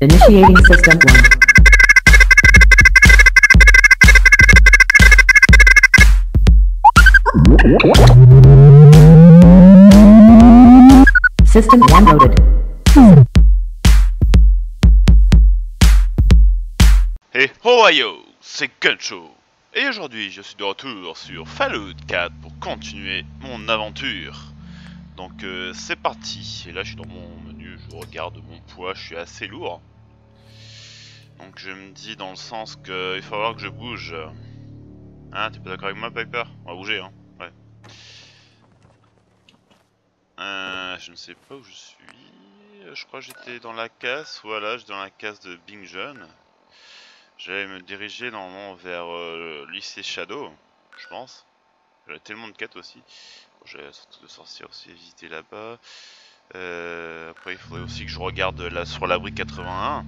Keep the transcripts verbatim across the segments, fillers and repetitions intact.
Initiating system one. System one loaded. Hey ho yo, c'est Gunsho. Et aujourd'hui, je suis de retour sur Fallout quatre pour continuer mon aventure. Donc euh, c'est parti. Et là, je suis dans mon menu, je regarde mon poids, je suis assez lourd. Donc je me dis dans le sens que il faut voir que je bouge. Hein, t'es pas d'accord avec moi, Piper? On va bouger, hein. Ouais. Euh, je ne sais pas où je suis. Je crois que j'étais dans la casse. Voilà, je suis dans la casse de Bing John. J'allais me diriger normalement vers euh, le lycée Shadow, je pense. J'avais tellement de quêtes aussi. Bon, j'avais surtout de sorcières aussi, visiter là-bas. Euh, après, il faudrait aussi que je regarde là sur l'abri quatre-vingt-un.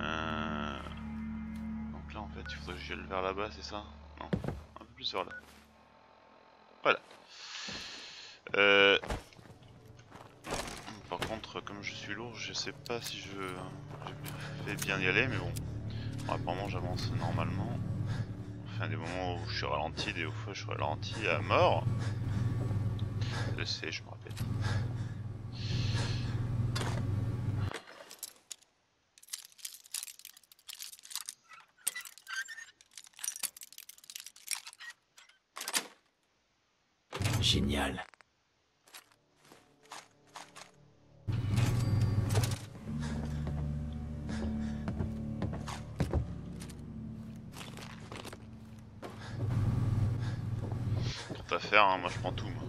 Euh... Donc là, en fait, il faudrait que j'aille vers là-bas, c'est ça? Non, un peu plus vers là. Voilà. Euh... Par contre, comme je suis lourd, je sais pas si je, je fais bien y aller, mais bon, bon apparemment j'avance normalement. Enfin, des moments où je suis ralenti, des fois je suis ralenti à mort. Je sais, je me rappelle. Génial. À faire, hein, moi je prends tout. Moi.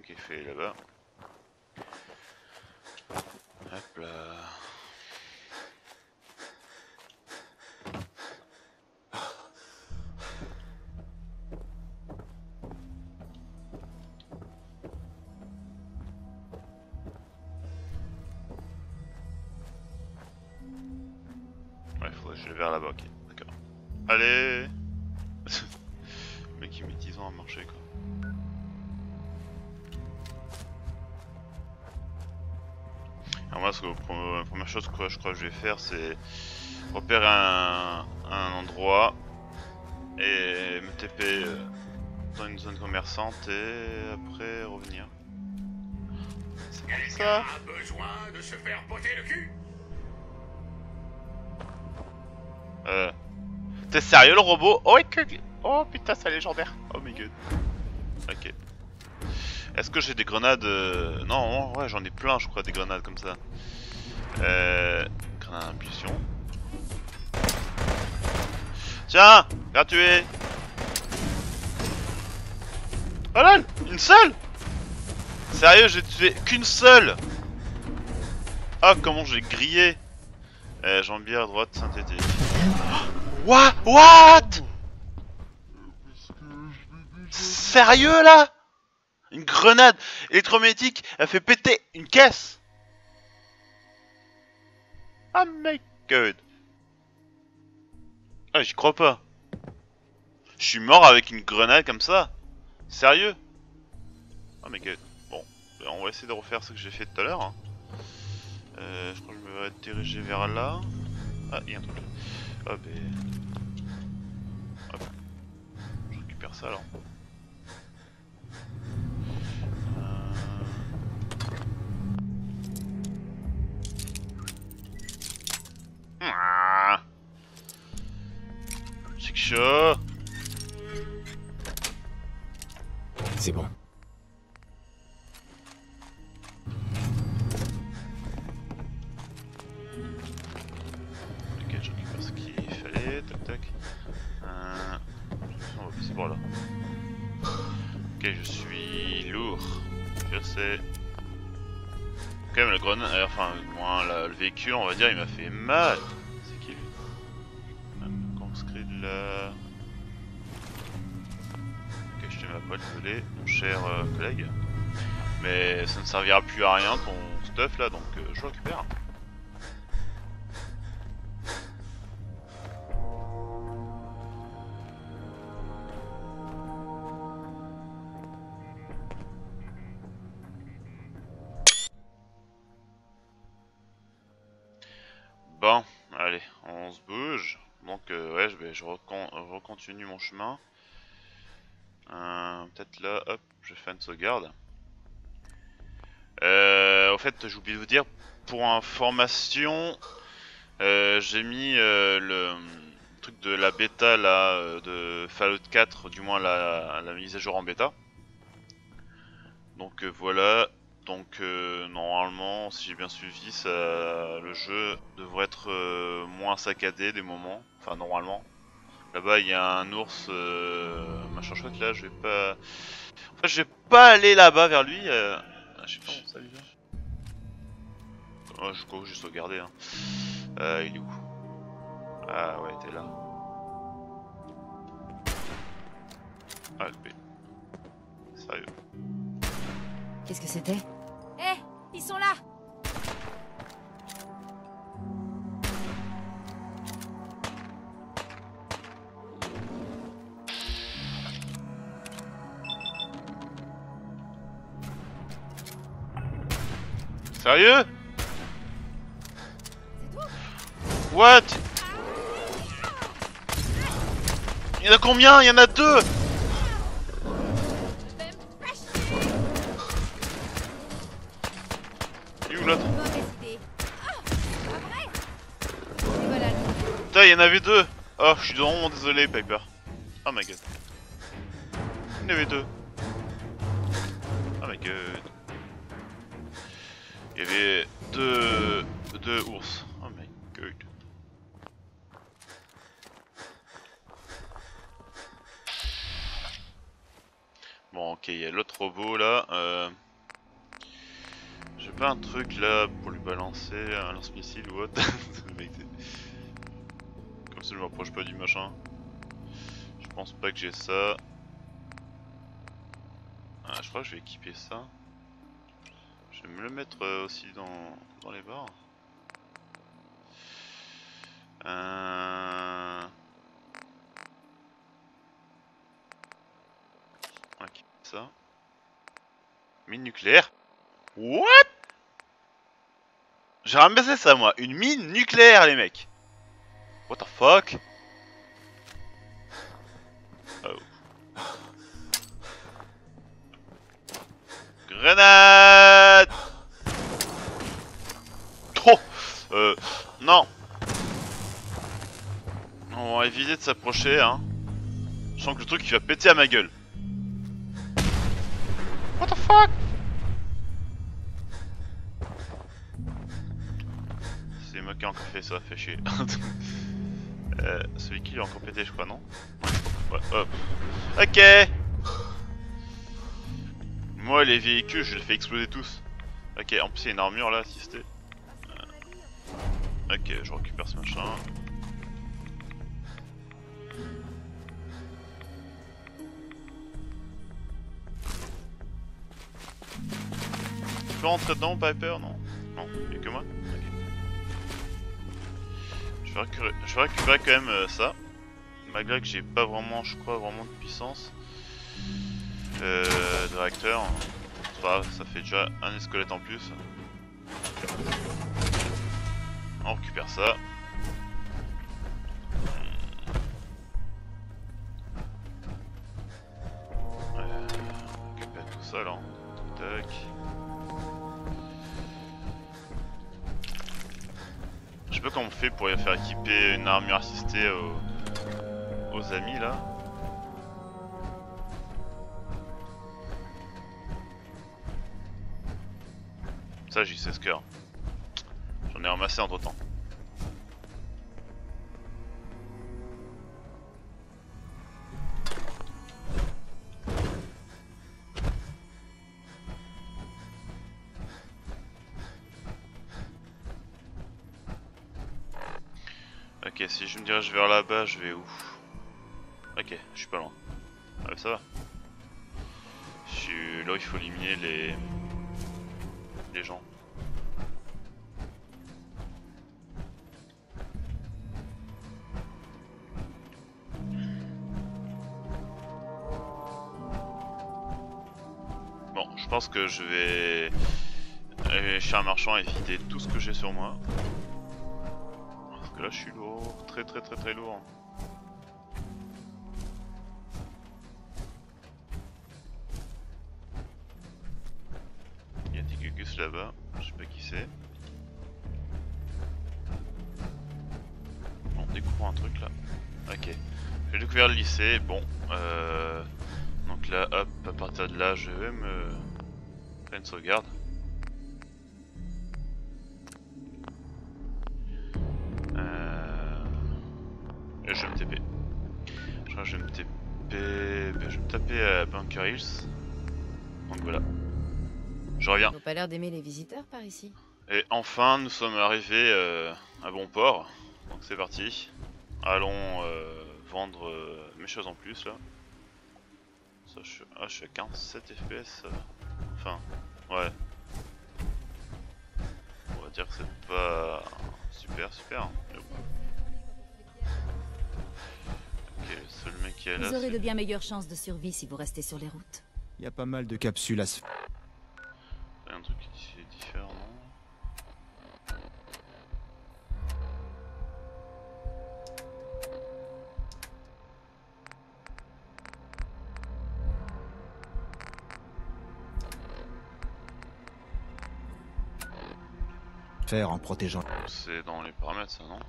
Ok, fait là-bas. Hop là. Je vais vers là-bas, ok, d'accord. Allez. Le mec il met dix ans à marcher quoi. Alors moi, ce que, la première chose que je crois que je vais faire, c'est repérer un, un endroit et me T P dans une zone commerçante et après revenir. Quelqu'un a besoin de se faire botter le cul? Euh... T'es sérieux le robot? Oh, que... oh putain, c'est légendaire. Oh my god. Ok. Est-ce que j'ai des grenades? Non, ouais, j'en ai plein je crois, des grenades comme ça. Euh... Grenade d'impulsion. Tiens, viens tuer. Oh lol, une seule? Sérieux, j'ai tué qu'une seule? Ah, comment j'ai grillé. Euh, jambière droite synthétique. What? What? Sérieux là? Une grenade électromagnétique, elle fait péter une caisse. Oh my god. Ah, j'y crois pas. Je suis mort avec une grenade comme ça. Sérieux? Oh my god. Bon, on va essayer de refaire ce que j'ai fait tout à l'heure. Hein. Euh, je crois que je me vais diriger vers là. Ah, il y a un truc là. Ah, ben. Hop. Je récupère ça alors. Euh... Ah. C'est chaud. C'est bon. Voilà. Ok, je suis lourd. Je sais. Quand même, le grenade. Euh, enfin, moins la, le véhicule, on va dire, il m'a fait mal. C'est qui lui? Même conscrit de la. Ok, je te mets à poil, désolé, mon cher euh, collègue. Mais ça ne servira plus à rien ton stuff là, donc euh, je le récupère. Bon, allez, on se bouge. Donc euh, ouais, je vais je recon recontinue mon chemin. Euh, Peut-être là, hop, je fais une sauvegarde. Euh, au fait, j'ai oublié de vous dire, pour information, euh, j'ai mis euh, le truc de la bêta là, de Fallout quatre, du moins la, la mise à jour en bêta. Donc euh, voilà, donc euh, normalement, si j'ai bien suivi, ça, le jeu devrait être euh, moins saccadé des moments, enfin normalement. Là-bas, il y a un ours, euh, machin chouette là, je vais pas... En fait, je vais pas aller là-bas vers lui. Euh... Je sais pas où ça lui va. Oh, je crois que j'ai sauvegardé. Hein. Euh, il est où? Ah ouais, t'es là. Ah, le P. Sérieux. Qu'est-ce que c'était? Eh, hey, ils sont là! Sérieux? What? Il y en a combien? Il y en a deux! Il est où l'autre? Putain, il y en avait deux! Oh, je suis vraiment désolé, Piper. Oh my god. Il y en avait deux. Oh my god. Il y avait deux, deux ours. Oh my god. Bon, ok, il y a l'autre robot là. Euh... J'ai pas un truc là pour lui balancer un lance-missile ou autre. Comme ça, je m'approche pas du machin. Je pense pas que j'ai ça. Ah, je crois que je vais équiper ça. Je vais me le mettre aussi dans, dans les barres. Euh... Ok, ça. Mine nucléaire. What? J'ai ramassé ça moi, une mine nucléaire les mecs. What the fuck? Oh. Grenade! Oh! Euh... Non! On va éviter de s'approcher, hein. Je sens que le truc il va péter à ma gueule. What the fuck? C'est moi qui ai encore fait ça, fait chier. euh, celui qui l'a encore pété, je crois, non? Ouais, hop. Ok! Moi les véhicules je les fais exploser tous. Ok, en plus il y a une armure là assistée. Euh... Ok, je récupère ce machin. Tu peux rentrer dedans Piper? Non. Non, il n'y a que moi. Ok. Je vais récupérer, je vais récupérer quand même euh, ça. Malgré que j'ai pas vraiment, je crois, vraiment de puissance. Euh, de réacteur, enfin, ça fait déjà un esquelette en plus. On récupère ça. Euh, on récupère tout ça là. Tac. Je sais pas comment on fait pour faire équiper une armure assistée aux, aux amis là. Ça j'ai seize cœurs. J'en ai ramassé entre temps. Ok, si je me dirige vers là-bas, je vais où? Ok, je suis pas loin. Ah, ça va. Je suis là où il faut éliminer les... les gens. Bon, je pense que je vais aller chez un marchand et vider tout ce que j'ai sur moi. Parce que là, je suis lourd, très très très très lourd. Là-bas, je sais pas qui c'est. On découvre un truc là. Ok, j'ai découvert le lycée. Bon, euh... donc là, hop, à partir de là, je vais me faire une sauvegarde. Euh... Et je vais me T P. Je crois que je vais me T P. Je vais me taper à Bunker Hills. Donc voilà. Je reviens. Ils n'ont pas l'air d'aimer les visiteurs par ici. Et enfin, nous sommes arrivés euh, à bon port. Donc c'est parti. Allons euh, vendre euh, mes choses en plus là. Ça, je, ah, je suis à quarante-sept F P S. Euh. Enfin, ouais. On va dire que c'est pas super super. Yep. Ok, seul mec qui est là. Vous aurez de bien meilleures chances de survie si vous restez sur les routes. Il y a pas mal de capsules à se. Un truc ici est différent. Faire en protégeant. C'est dans les paramètres, ça, non?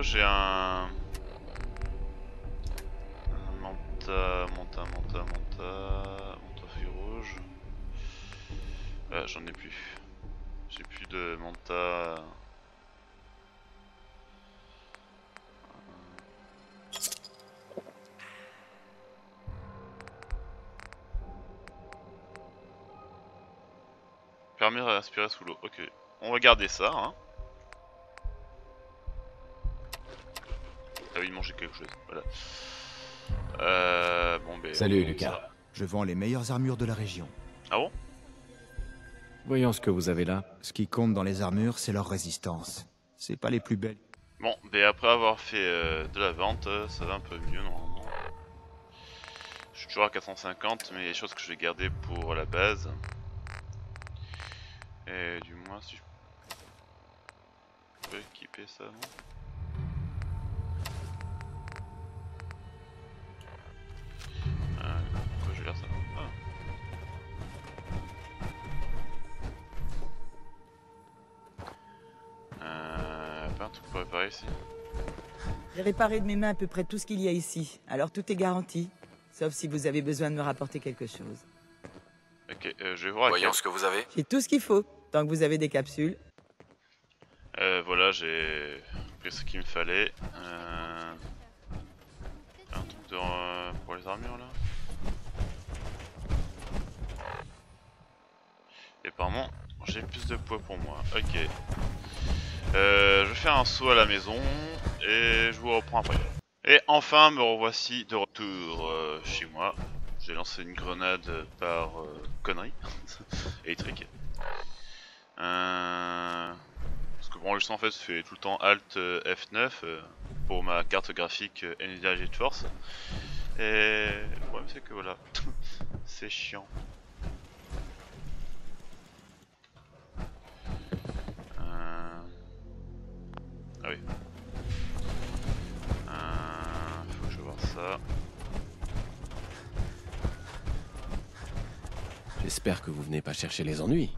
J'ai un... Manta, Manta, Manta, Manta... Manta feuille rouge... Ah, j'en ai plus. J'ai plus de Manta... Permis à respirer sous l'eau. Ok. On va garder ça, hein. Ah oui, manger quelque chose, voilà. Euh, bon, ben, salut Lucas, je vends les meilleures armures de la région. Ah bon? Voyons ce que vous avez là. Ce qui compte dans les armures, c'est leur résistance. C'est pas les plus belles. Bon, ben après avoir fait euh, de la vente, ça va un peu mieux normalement. Je suis toujours à quatre cent cinquante, mais les choses que je vais garder pour la base. Et du moins, si je peux équiper ça, non? Ici. J'ai réparé de mes mains à peu près tout ce qu'il y a ici, alors tout est garanti, sauf si vous avez besoin de me rapporter quelque chose. Ok, euh, je vais voir. Voyons ce que vous avez. J'ai tout ce qu'il faut, tant que vous avez des capsules. Euh, voilà, j'ai pris ce qu'il me fallait. Euh... Un truc de, euh, pour les armures là. Et apparemment, j'ai plus de poids pour moi. Ok. Euh, je vais faire un saut à la maison et je vous reprends après. Et enfin me revoici de retour euh, chez moi. J'ai lancé une grenade par euh, connerie électrique. Euh... Parce que bon, le sang en fait je fais tout le temps alt F neuf euh, pour ma carte graphique euh, NVIDIA GeForce. Et le problème c'est que voilà, c'est chiant. Ah oui. Euh, faut que je vois ça. J'espère que vous venez pas chercher les ennuis.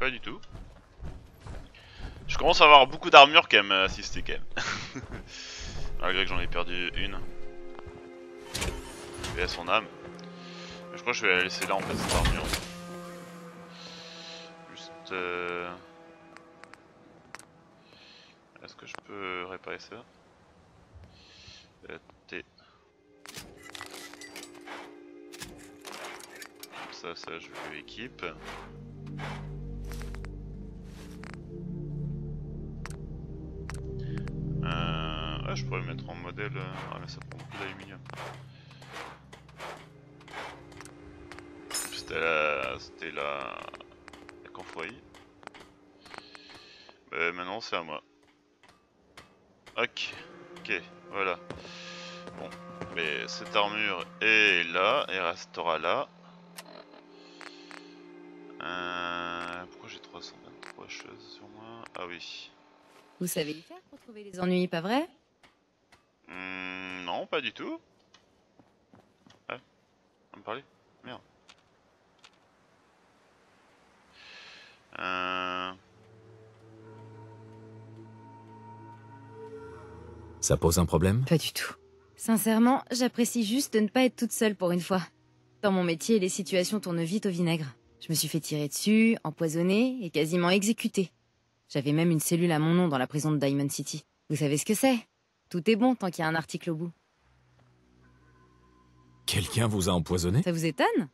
Pas du tout. Je commence à avoir beaucoup d'armures quand même assistées quand même. Malgré que j'en ai perdu une. Et à son âme. Je crois que je vais la laisser là en fait cette armure. Juste... Euh... Est-ce que je peux réparer ça? T. ça, ça je l'équipe. Euh, ah, je pourrais le mettre en modèle. Ah, mais ça prend beaucoup d'aluminium. C'était la. C'était la. La confrérie. Bah, maintenant c'est à moi. Ok, ok, voilà. Bon, mais cette armure est là, et restera là. Euh, pourquoi j'ai trois cent vingt-trois choses sur moi? Ah oui. Vous savez y faire pour trouver les ennuis, pas vrai? mmh, Non, pas du tout. Ah, on me parlait. Merde. Euh... Ça pose un problème? Pas du tout. Sincèrement, j'apprécie juste de ne pas être toute seule pour une fois. Dans mon métier, les situations tournent vite au vinaigre. Je me suis fait tirer dessus, empoisonner et quasiment exécuté. J'avais même une cellule à mon nom dans la prison de Diamond City. Vous savez ce que c'est? Tout est bon tant qu'il y a un article au bout. Quelqu'un vous a empoisonné? Ça vous étonne?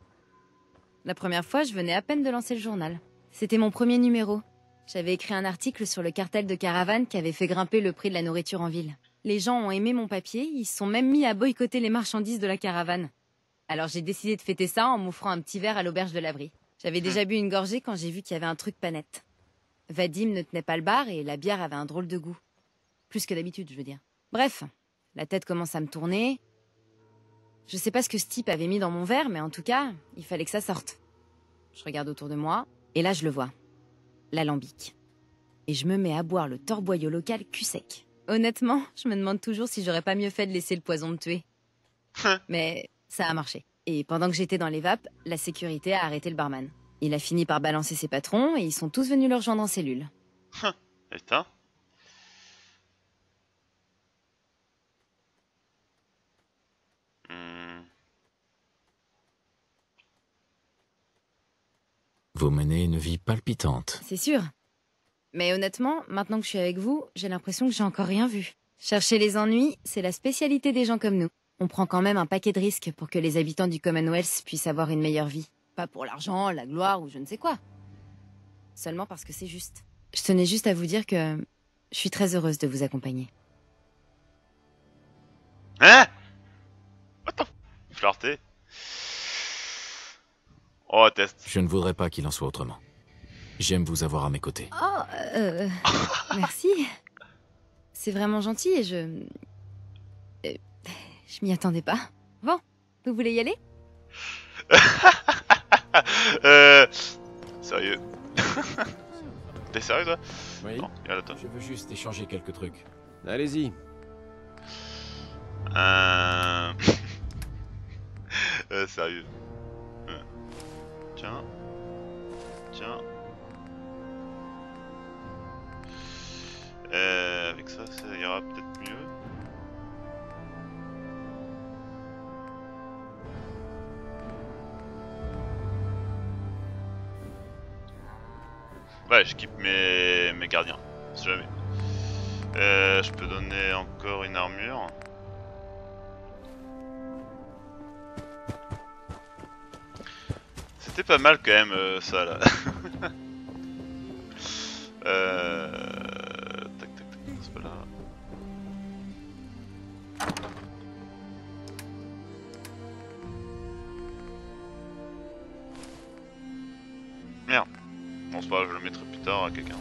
La première fois, je venais à peine de lancer le journal. C'était mon premier numéro. J'avais écrit un article sur le cartel de caravanes qui avait fait grimper le prix de la nourriture en ville. Les gens ont aimé mon papier, ils se sont même mis à boycotter les marchandises de la caravane. Alors j'ai décidé de fêter ça en m'offrant un petit verre à l'auberge de l'abri. J'avais déjà bu une gorgée quand j'ai vu qu'il y avait un truc pas net. Vadim ne tenait pas le bar et la bière avait un drôle de goût. Plus que d'habitude, je veux dire. Bref, la tête commence à me tourner. Je sais pas ce que ce type avait mis dans mon verre, mais en tout cas, il fallait que ça sorte. Je regarde autour de moi, et là je le vois. L'alambic. Et je me mets à boire le torboyau local cul sec. Honnêtement, je me demande toujours si j'aurais pas mieux fait de laisser le poison me tuer. Mais ça a marché. Et pendant que j'étais dans les vapes, la sécurité a arrêté le barman. Il a fini par balancer ses patrons et ils sont tous venus le rejoindre en cellule. Putain. Vous menez une vie palpitante. C'est sûr. Mais honnêtement, maintenant que je suis avec vous, j'ai l'impression que j'ai encore rien vu. Chercher les ennuis, c'est la spécialité des gens comme nous. On prend quand même un paquet de risques pour que les habitants du Commonwealth puissent avoir une meilleure vie. Pas pour l'argent, la gloire ou je ne sais quoi. Seulement parce que c'est juste. Je tenais juste à vous dire que je suis très heureuse de vous accompagner. Hein? Attends, flirter. Oh, test. Je ne voudrais pas qu'il en soit autrement. J'aime vous avoir à mes côtés. Oh, euh, merci. C'est vraiment gentil et je... Euh, je m'y attendais pas. Bon, vous voulez y aller? euh... Sérieux? T'es sérieux toi? Oui. Non, regarde, toi. Je veux juste échanger quelques trucs. Allez-y. Euh... euh... Sérieux. Euh. Tiens. Tiens. Euh, avec ça, ça ira peut-être mieux. Ouais, je keep mes, mes gardiens, si jamais. Euh, je peux donner encore une armure. C'était pas mal quand même, euh, ça là. euh... Merde. Bon, c'est pas grave, je le mettrai plus tard à quelqu'un.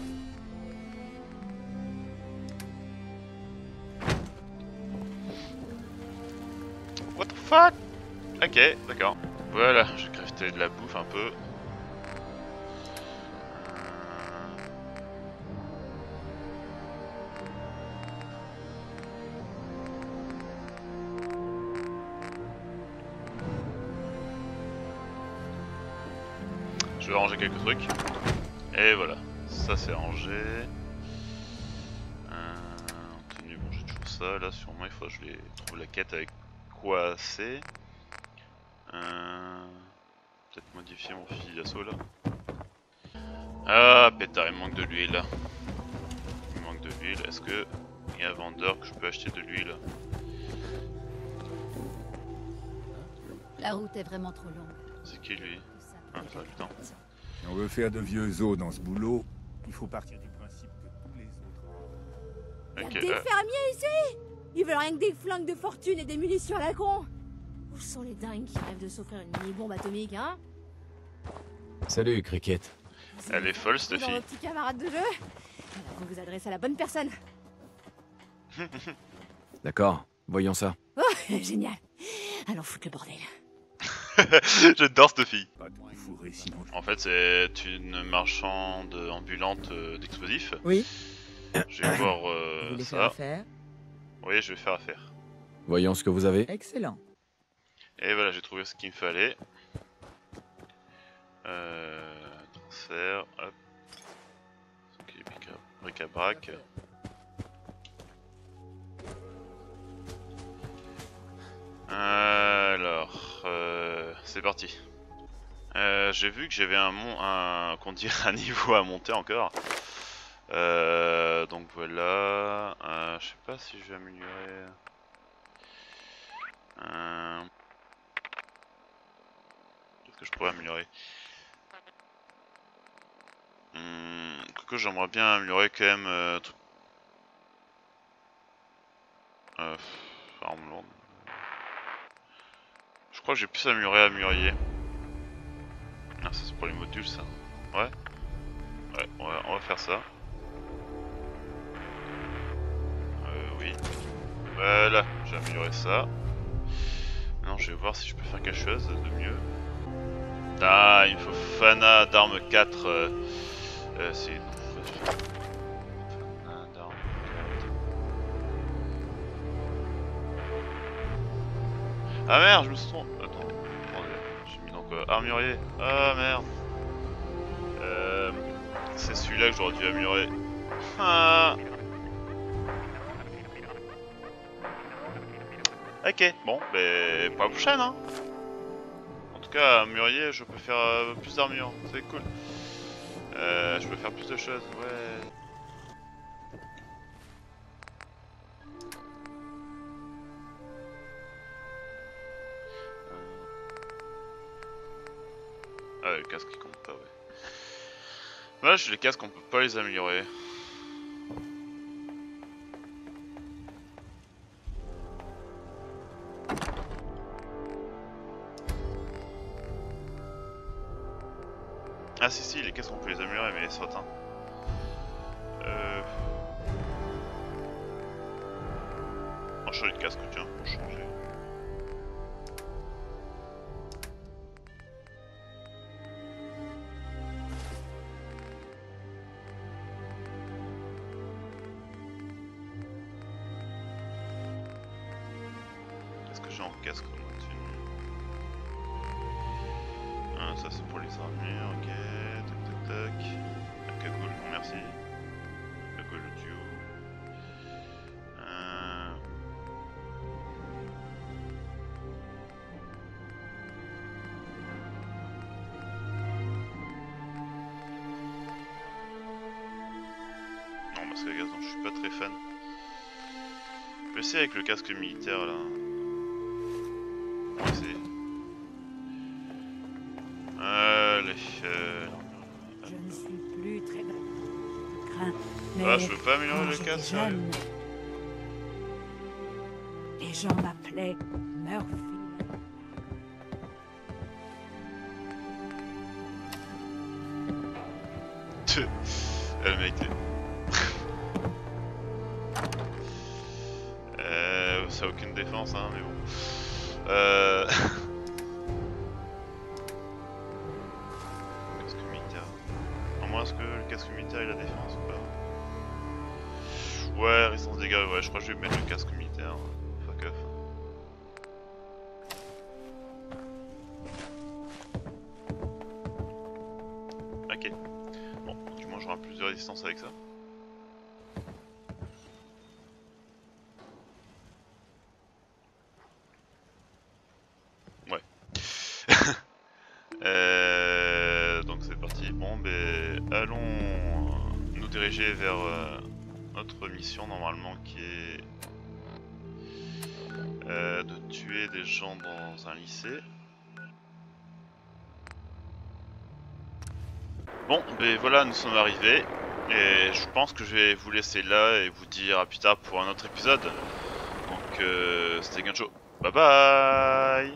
What the fuck? Ok, d'accord. Voilà, j'ai crafté de la bouffe un peu. Je vais ranger quelques trucs. Et voilà, ça c'est rangé. Euh, en tenue, bon, j'ai toujours ça. Là, sûrement, il faut que je les trouve la quête avec quoi c'est. Euh, Peut-être modifier mon fusil d'assaut là. Ah, pétard, il manque de l'huile. Il manque de l'huile. Est-ce que il y a un vendeur que je peux acheter de l'huile? La route est vraiment trop longue. C'est qui lui? comme ça du temps. Si on veut faire de vieux os dans ce boulot, il faut partir du principe que tous les autres... Okay, Y'a euh... des fermiers ici. Ils veulent rien que des flingues de fortune et des munitions à la con. Où sont les dingues qui rêvent de s'offrir une mini-bombe atomique, hein? Salut, Cricket. Elle est folle, cette fille. Petit camarade de jeu. Alors qu'on vous adresse à la bonne personne. D'accord, voyons ça. Oh, génial. Allons foutre le bordel. J'adore cette fille. En fait, c'est une marchande ambulante d'explosifs. Oui. Je vais voir euh, vous ça. Faire oui, je vais faire affaire. Voyons ce que vous avez. Excellent. Et voilà, j'ai trouvé ce qu'il me fallait. Euh, transfert, hop. Ok, bric-à-brac. Alors, euh, c'est parti. Euh, j'ai vu que j'avais un, un, qu'on dirait un niveau à monter encore. Euh, donc voilà. Euh, je sais pas si je vais améliorer. Euh... Qu'est-ce que je pourrais améliorer? Hum, que j'aimerais bien améliorer quand même. Euh, tout... euh, pff, arme lourde. Je crois que j'ai plus amélioré à murier. Ah, ça c'est pour les modules ça. Ouais. Ouais, on va, on va faire ça. Euh, oui. Voilà, j'ai amélioré ça. Non, je vais voir si je peux faire quelque chose de mieux. Ah, il me faut Fana d'arme quatre. Euh, euh, c'est... Ah merde, je me suis trompé. Attends, j'ai mis dans quoi? Armurier. Ah merde. Euh, c'est celui-là que j'aurais dû améliorer. Ah. Ok, bon, ben pour la prochaine, hein. En tout cas, armurier, je peux faire euh, plus d'armure, c'est cool. Euh, je peux faire plus de choses, ouais. Ah, les casques qui comptent pas, ouais. Voilà, j'ai les casques, on peut pas les améliorer. Ah si si, les casques on peut les améliorer, mais certains. Euh... On change de casque, tiens, pour changer. Je suis pas très fan. On peut essayer avec le casque militaire là. On va essayer. Allez. Euh... Je ne suis plus très grave. Ah, je veux pas améliorer le casque, sérieux. Les gens m'appelaient Murphy. Elle m'a été. Ça a aucune défense, hein, mais bon. Euh... casque militaire. En moins, est-ce que le casque militaire il a défense ou pas? Ouais, résistance dégâts, ouais, je crois que je vais mettre le casque militaire. Fuck off. Ok. Bon, du moins, j'aurai plus de résistance avec ça. Vers euh, notre mission normalement qui est euh, de tuer des gens dans un lycée. Bon, ben voilà, nous sommes arrivés. Et je pense que je vais vous laisser là et vous dire à plus tard pour un autre épisode. Donc, euh, c'était Gunsho. Bye bye!